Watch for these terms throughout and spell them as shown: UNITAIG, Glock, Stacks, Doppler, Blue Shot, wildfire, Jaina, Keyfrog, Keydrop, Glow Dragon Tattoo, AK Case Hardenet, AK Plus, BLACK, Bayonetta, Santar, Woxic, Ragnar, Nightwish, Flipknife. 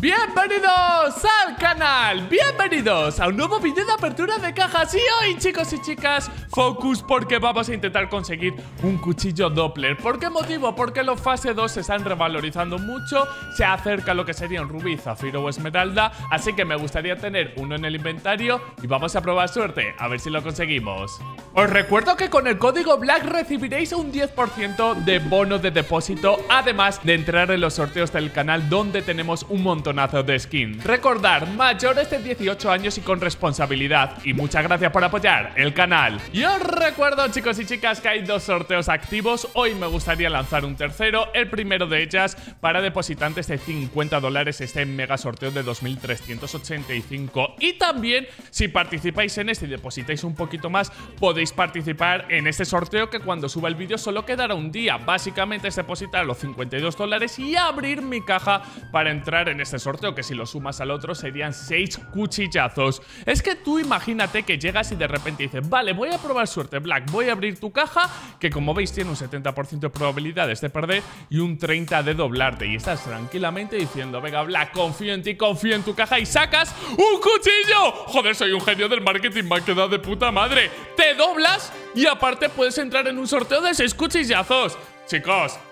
Bienvenidos al canal, bienvenidos a un nuevo vídeo de apertura de cajas. Y hoy, chicos y chicas, focus, porque vamos a intentar conseguir un cuchillo Doppler. ¿Por qué motivo? Porque los fase 2 se están revalorizando mucho. Se acerca lo que sería un rubí, zafiro o esmeralda. Así que me gustaría tener uno en el inventario. Y vamos a probar suerte, a ver si lo conseguimos. Os recuerdo que con el código BLACK recibiréis un 10% de bono de depósito, además de entrar en los sorteos del canal, donde tenemos un montonazo de skin. Recordar, mayores de 18 años y con responsabilidad. Y muchas gracias por apoyar el canal. Y os recuerdo, chicos y chicas, que hay dos sorteos activos. Hoy me gustaría lanzar un tercero. El primero de ellas para depositantes de $50, este mega sorteo de 2385. Y también, si participáis en este y depositáis un poquito más, podéis participar en este sorteo, que cuando suba el vídeo solo quedará un día. Básicamente es depositar los $52 y abrir mi caja para entrar en este sorteo, que si lo sumas al otro serían 6 cuchillazos. Es que tú imagínate que llegas y de repente dices: vale, voy a probar suerte, Black, voy a abrir tu caja, que como veis tiene un 70% de probabilidades de perder y un 30% de doblarte. Y estás tranquilamente diciendo: venga, Black, confío en ti, confío en tu caja, y sacas un cuchillo. Joder, soy un genio del marketing, me ha quedado de puta madre. Te doy doblas y aparte puedes entrar en un sorteo de 6 cuchillazos.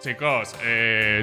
Chicos,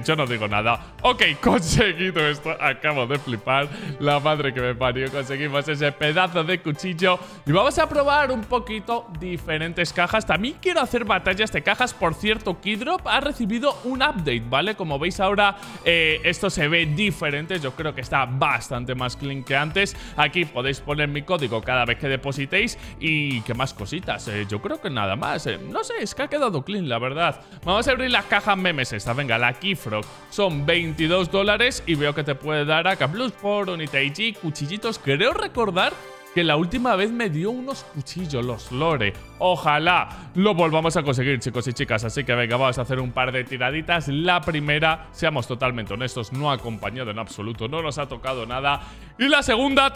yo no digo nada. Ok, conseguido esto. Acabo de flipar. La madre que me parió. Conseguimos ese pedazo de cuchillo. Y vamos a probar un poquito diferentes cajas. También quiero hacer batallas de cajas. Por cierto, Keydrop ha recibido un update, ¿vale? Como veis ahora, esto se ve diferente. Yo creo que está bastante más clean que antes. Aquí podéis poner mi código cada vez que depositéis. Y qué más cositas. Yo creo que nada más. No sé, es que ha quedado clean, la verdad. Vamos a abrir las cajas memes esta. Venga, la Keyfrog. Son $22 y veo que te puede dar AK Plus por UNITAIG, cuchillitos. Creo recordar que la última vez me dio unos cuchillos, los lore. Ojalá lo volvamos a conseguir, chicos y chicas. Así que venga, vamos a hacer un par de tiraditas. La primera, seamos totalmente honestos, no ha acompañado en absoluto, no nos ha tocado nada. Y la segunda,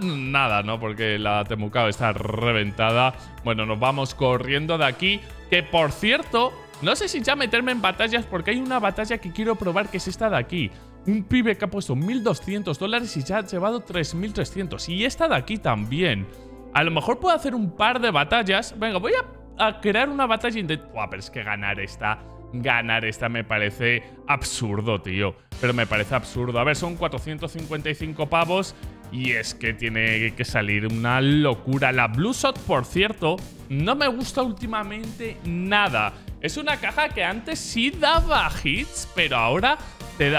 nada, ¿no? Porque la temucao está reventada. Bueno, nos vamos corriendo de aquí. Que por cierto, no sé si ya meterme en batallas, porque hay una batalla que quiero probar, que es esta de aquí. Un pibe que ha puesto $1200 y ya ha llevado 3300. Y esta de aquí también. A lo mejor puedo hacer un par de batallas. Venga, voy a crear una batalla. Buah, pero es que ganar esta me parece absurdo, tío. Pero me parece absurdo. A ver, son 455 pavos. Y es que tiene que salir una locura. La Blue Shot, por cierto, no me gusta últimamente nada. Es una caja que antes sí daba hits, pero ahora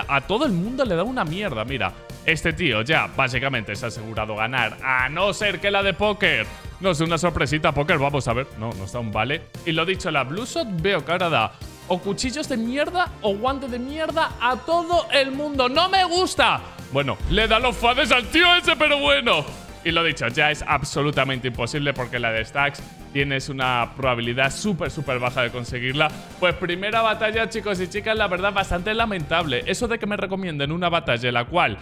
a todo el mundo le da una mierda. Mira, este tío ya básicamente se ha asegurado ganar, a no ser que la de póker nos dé una sorpresita. Póker, vamos a ver. No, nos da un vale. Y lo dicho, la Blue Shot veo que ahora da o cuchillos de mierda o guantes de mierda a todo el mundo. ¡No me gusta! Bueno, le da los fades al tío ese, pero bueno. Y lo dicho, ya es absolutamente imposible, porque la de Stacks tienes una probabilidad súper, súper baja de conseguirla. Pues primera batalla, chicos y chicas, la verdad, bastante lamentable. Eso de que me recomienden una batalla en la cual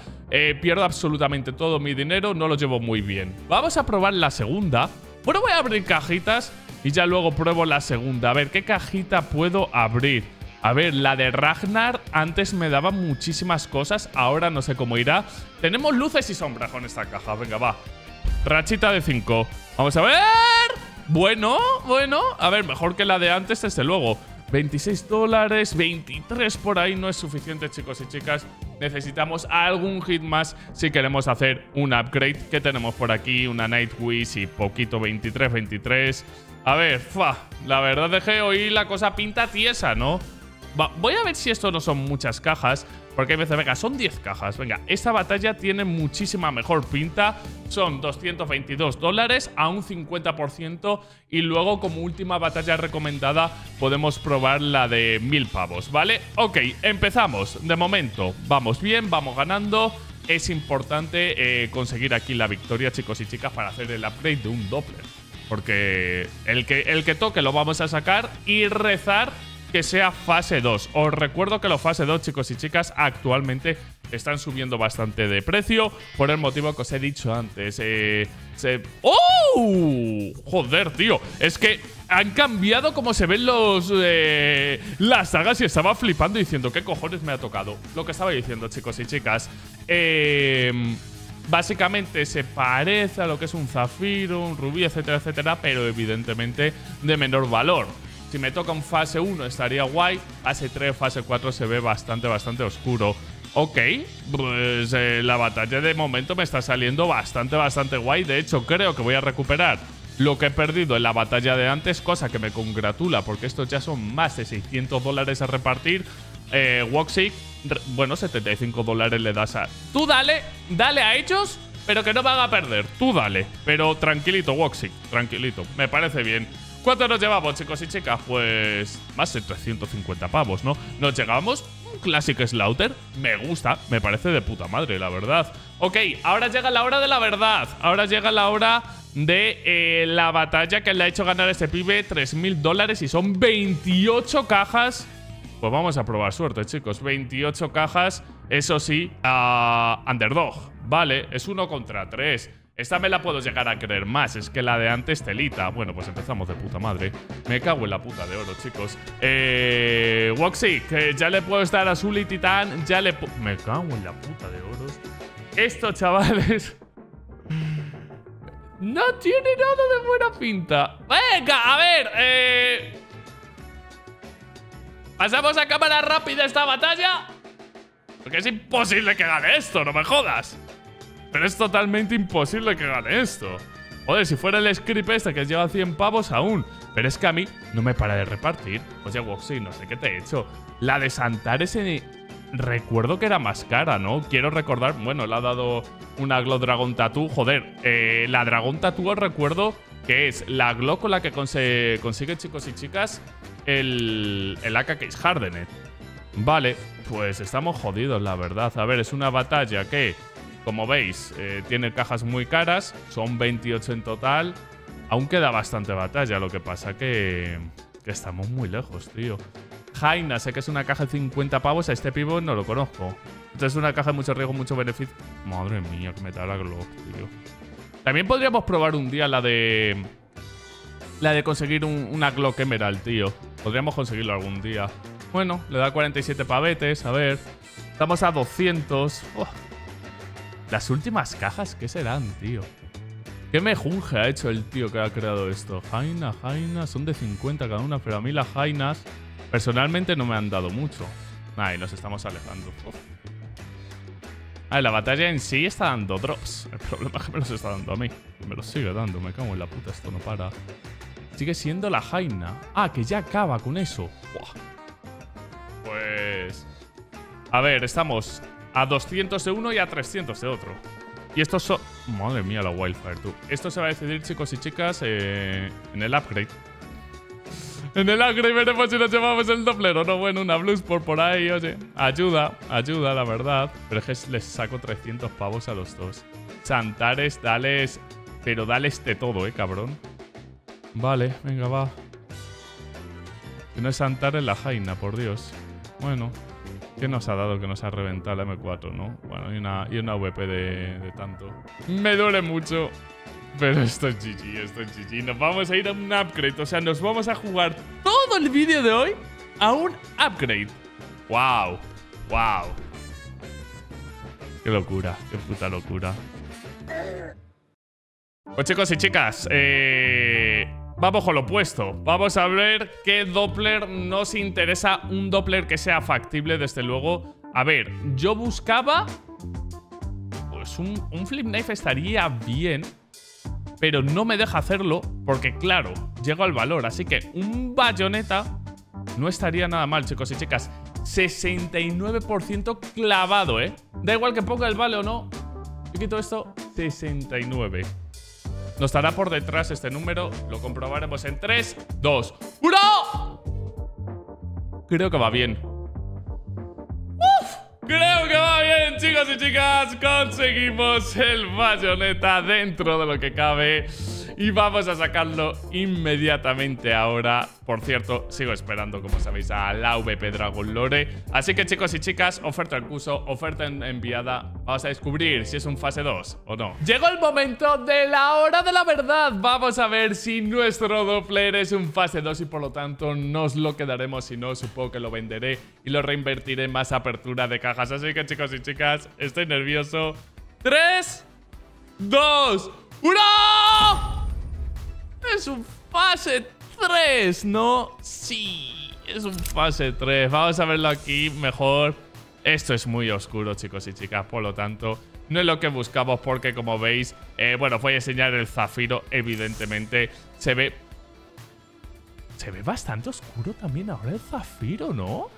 pierdo absolutamente todo mi dinero, no lo llevo muy bien. Vamos a probar la segunda. Bueno, voy a abrir cajitas y ya luego pruebo la segunda. A ver, ¿qué cajita puedo abrir? A ver, la de Ragnar antes me daba muchísimas cosas, ahora no sé cómo irá. Tenemos luces y sombras con esta caja, venga, va. Rachita de 5. Vamos a ver. Bueno, a ver, mejor que la de antes, desde luego. $26, 23 por ahí no es suficiente, chicos y chicas. Necesitamos algún hit más si queremos hacer un upgrade. ¿Qué tenemos por aquí? Una Nightwish y poquito, 23. A ver, la verdad es que hoy la cosa pinta tiesa, ¿no? Voy a ver si esto no son muchas cajas, porque hay veces, venga, son 10 cajas. Venga, esta batalla tiene muchísima mejor pinta. Son $222 a un 50%. Y luego, como última batalla recomendada, podemos probar la de 1000 pavos, ¿vale? Ok, empezamos. De momento, vamos bien, vamos ganando. Es importante conseguir aquí la victoria, chicos y chicas, para hacer el upgrade de un Doppler. Porque el que toque lo vamos a sacar y rezar que sea fase 2. Os recuerdo que los fase 2, chicos y chicas, actualmente están subiendo bastante de precio, por el motivo que os he dicho antes. ¡Oh! ¡Wow! Joder, tío. Es que han cambiado como se ven los las sagas y estaba flipando diciendo ¿qué cojones me ha tocado? Lo que estaba diciendo, chicos y chicas. Básicamente se parece a lo que es un zafiro, un rubí, etcétera, etcétera, pero evidentemente de menor valor. Si me toca un fase 1 estaría guay, fase 3, fase 4 se ve bastante oscuro. Ok, pues la batalla de momento me está saliendo bastante guay. De hecho, creo que voy a recuperar lo que he perdido en la batalla de antes, cosa que me congratula porque estos ya son más de $600 a repartir. Woxic, bueno, $75 le das a... Tú dale a ellos, pero que no me haga perder. Tú dale, pero tranquilito, Woxic, tranquilito, me parece bien. ¿Cuánto nos llevamos, chicos y chicas? Pues más de 350 pavos, ¿no? Nos llegamos un Classic Slaughter. Me gusta, me parece de puta madre, la verdad. Ok, ahora llega la hora de la verdad. Ahora llega la hora de la batalla que le ha hecho ganar a este pibe $3.000 y son 28 cajas. Pues vamos a probar suerte, chicos. 28 cajas, eso sí, a Underdog. Vale, es 1 contra 3. Esta me la puedo llegar a creer más. Es que la de antes, telita. Bueno, pues empezamos de puta madre. Me cago en la puta de oro, chicos. Woxic, ya le puedo estar a Zully Titán. Ya le puedo... Me cago en la puta de oro. Estos chavales... no tiene nada de buena pinta. Venga, a ver. Pasamos a cámara rápida esta batalla. Porque es imposible que gane esto, no me jodas. Pero es totalmente imposible que gane esto. Joder, si fuera el script este que lleva 100 pavos aún. Pero es que a mí no me para de repartir. Oye, Woxic, no sé qué te he hecho. La de Santar ese... recuerdo que era más cara, ¿no? Quiero recordar... Bueno, le ha dado una Glow Dragon Tattoo. Joder, la Dragon Tattoo os recuerdo que es la Glow con la que consigue, chicos y chicas, el AK Case Hardenet. Vale, pues estamos jodidos, la verdad. A ver, es una batalla que... como veis, tiene cajas muy caras. Son 28 en total. Aún queda bastante batalla. Lo que pasa que estamos muy lejos, tío. Jaina, sé que es una caja de 50 pavos. A este pivo no lo conozco. Entonces es una caja de mucho riesgo, mucho beneficio. Madre mía, que me da la Glock, tío. También podríamos probar un día la de conseguir una Glock Emerald, tío. Podríamos conseguirlo algún día. Bueno, le da 47 pavetes. A ver. Estamos a 200. Oh. Las últimas cajas, ¿qué serán, tío? ¿Qué mejunje ha hecho el tío que ha creado esto? Jaina, son de 50 cada una, pero a mí las jainas personalmente no me han dado mucho. Ay, nos estamos alejando. Uf. A ver, la batalla en sí está dando drops. El problema es que me los está dando a mí. Me los sigue dando, me cago en la puta, esto no para. Sigue siendo la Jaina. Ah, que ya acaba con eso. Uf. Pues... a ver, estamos... a 200 de uno y a 300 de otro. Y estos son... madre mía, la wildfire, tú. Esto se va a decidir, chicos y chicas, en el upgrade. En el upgrade veremos si nos llevamos el Doppler o no. Bueno, una Blues por ahí, oye. Ayuda, la verdad. Pero es que les saco 300 pavos a los dos. Santares, dales... pero dales de todo, cabrón. Vale, venga, va. Que no es Santares la Jaina, por Dios. Bueno... ¿qué nos ha dado? Que nos ha reventado la M4, ¿no? Bueno, y una VP de tanto. Me duele mucho. Pero esto es GG, esto es GG. Nos vamos a ir a un upgrade. O sea, nos vamos a jugar todo el vídeo de hoy a un upgrade. ¡Wow! ¡Wow! ¡Qué locura! ¡Qué puta locura! Pues chicos y chicas, vamos con lo opuesto. Vamos a ver qué Doppler nos interesa. Un Doppler que sea factible, desde luego. A ver, yo buscaba... pues un Flipknife estaría bien, pero no me deja hacerlo porque, claro, llego al valor. Así que un Bayonetta no estaría nada mal, chicos y chicas. 69% clavado, ¿eh? Da igual que ponga el vale o no. Yo quito esto. 69. Nos estará por detrás este número. Lo comprobaremos en 3, 2, 1. Creo que va bien. ¡Uf! Creo que va bien, chicos Chicos y chicas, conseguimos el Bayonetta dentro de lo que cabe y vamos a sacarlo inmediatamente ahora. Por cierto, sigo esperando, como sabéis, a la VP Dragon Lore. Así que chicos y chicas, oferta en curso, oferta enviada. Vamos a descubrir si es un fase 2 o no. Llegó el momento de la hora de la verdad. Vamos a ver si nuestro Doppler es un fase 2 y por lo tanto nos lo quedaremos. Si no, supongo que lo venderé y lo reinvertiré en más apertura de cajas. Así que chicos y chicas, estoy nervioso. 3, 2, 1... Es un fase 3, ¿no? Sí, es un fase 3. Vamos a verlo aquí mejor. Esto es muy oscuro, chicos y chicas. Por lo tanto, no es lo que buscamos porque, como veis... bueno, os voy a enseñar el zafiro, evidentemente. Se ve... Se ve bastante oscuro también ahora el zafiro, ¿no?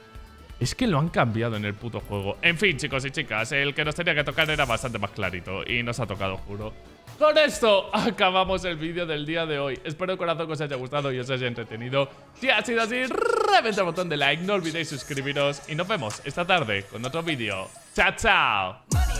Es que lo han cambiado en el puto juego. En fin, chicos y chicas, el que nos tenía que tocar era bastante más clarito. Y nos ha tocado, juro. Con esto acabamos el vídeo del día de hoy. Espero de corazón que os haya gustado y os haya entretenido. Si ha sido así, reventad el botón de like, no olvidéis suscribiros y nos vemos esta tarde con otro vídeo. ¡Chao, chao!